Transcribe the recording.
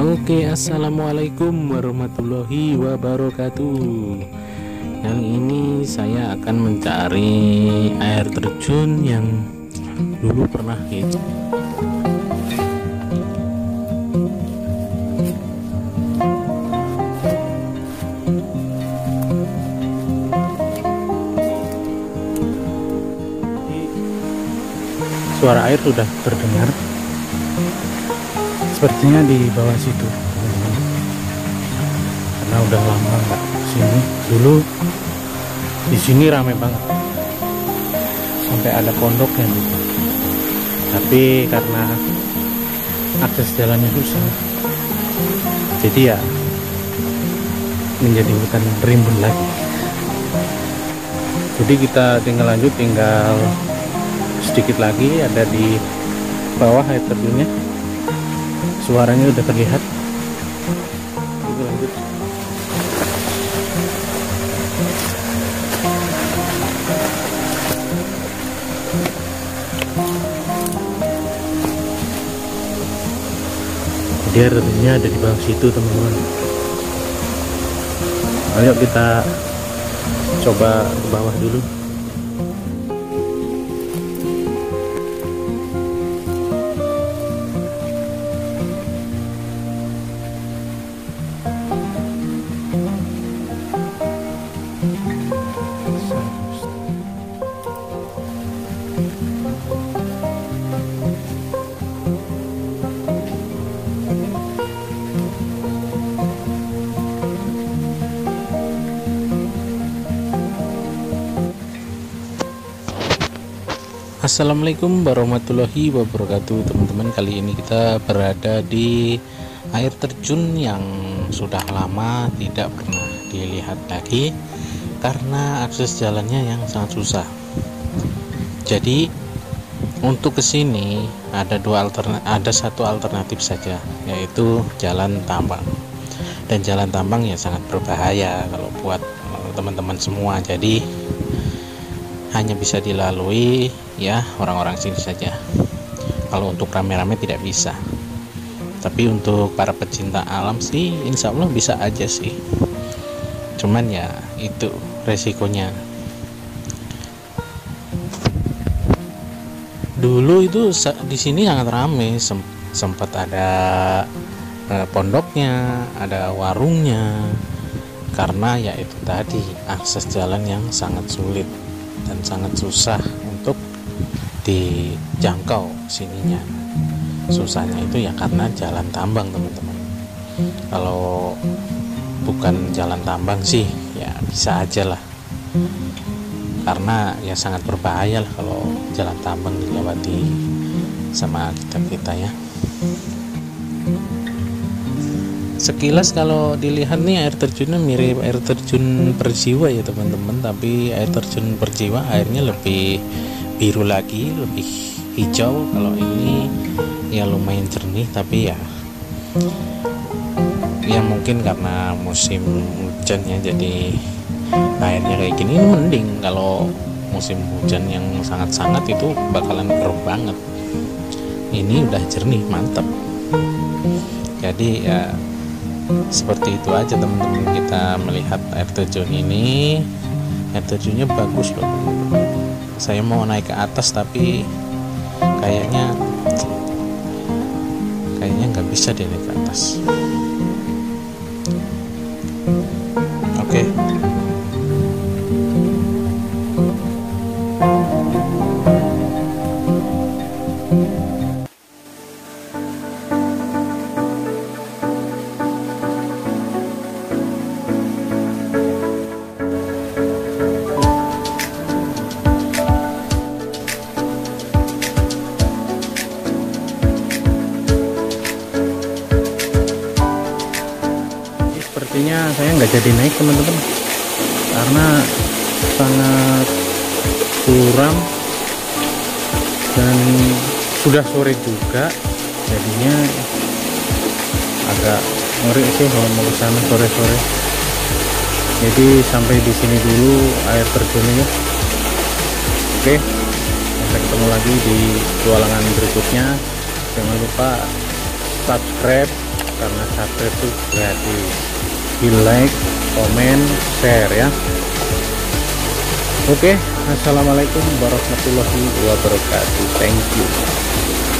Oke, assalamualaikum warahmatullahi wabarakatuh. Yang ini saya akan mencari air terjun yang dulu pernah hits. Suara air sudah terdengar. Sepertinya di bawah situ, karena udah lama nggak kesini. Dulu di sini ramai banget, sampai ada pondoknya gitu. Tapi karena akses jalannya susah, jadi ya menjadi hutan rimbun lagi. Jadi kita tinggal lanjut, tinggal sedikit lagi ada di bawah air terjunnya. Suaranya udah terlihat. Kita lanjut. Dia rebunya ada di bawah situ, teman-teman. Ayo kita coba ke bawah dulu. Assalamualaikum warahmatullahi wabarakatuh, teman-teman. Kali ini kita berada di air terjun yang sudah lama tidak pernah dilihat lagi karena akses jalannya yang sangat susah. Jadi untuk kesini ada satu alternatif saja, yaitu jalan tambang. Dan jalan tambang ya sangat berbahaya kalau buat teman-teman semua. Jadi hanya bisa dilalui ya orang-orang sini saja. Kalau untuk rame-rame tidak bisa, tapi untuk para pecinta alam sih insya Allah bisa aja sih. Cuman ya itu resikonya. Dulu itu di sini sangat ramai, sempat ada pondoknya, ada warungnya, karena ya itu tadi akses jalan yang sangat sulit dan sangat susah untuk dijangkau sininya. Susahnya itu ya karena jalan tambang, teman-teman. Kalau bukan jalan tambang sih ya bisa aja lah, karena ya sangat berbahaya lah kalau jalan tambang dilewati sama kita ya. Sekilas kalau dilihat nih air terjunnya mirip air terjun Berjiwa ya teman-teman, tapi air terjun Berjiwa airnya lebih biru lagi, lebih hijau. Kalau ini ya lumayan jernih, tapi ya mungkin karena musim hujannya jadi airnya kayak gini. Ini mending kalau musim hujan yang sangat-sangat itu bakalan keruh banget. Ini udah jernih, mantap. Jadi ya seperti itu aja teman-teman, kita melihat air terjun ini. Air terjunnya bagus loh. Saya mau naik ke atas tapi kayaknya nggak bisa deh naik ke atas. Oke. Sepertinya saya nggak jadi naik teman-teman, karena sangat curam dan sudah sore juga, jadinya agak ngeri sih kalau mau ke sana sore-sore. Jadi sampai di sini dulu air terjunnya. Oke, kita ketemu lagi di petualangan berikutnya. Jangan lupa subscribe karena subscribe itu gratis. Di like, komen, share ya. Oke, assalamualaikum warahmatullahi wabarakatuh. Thank you.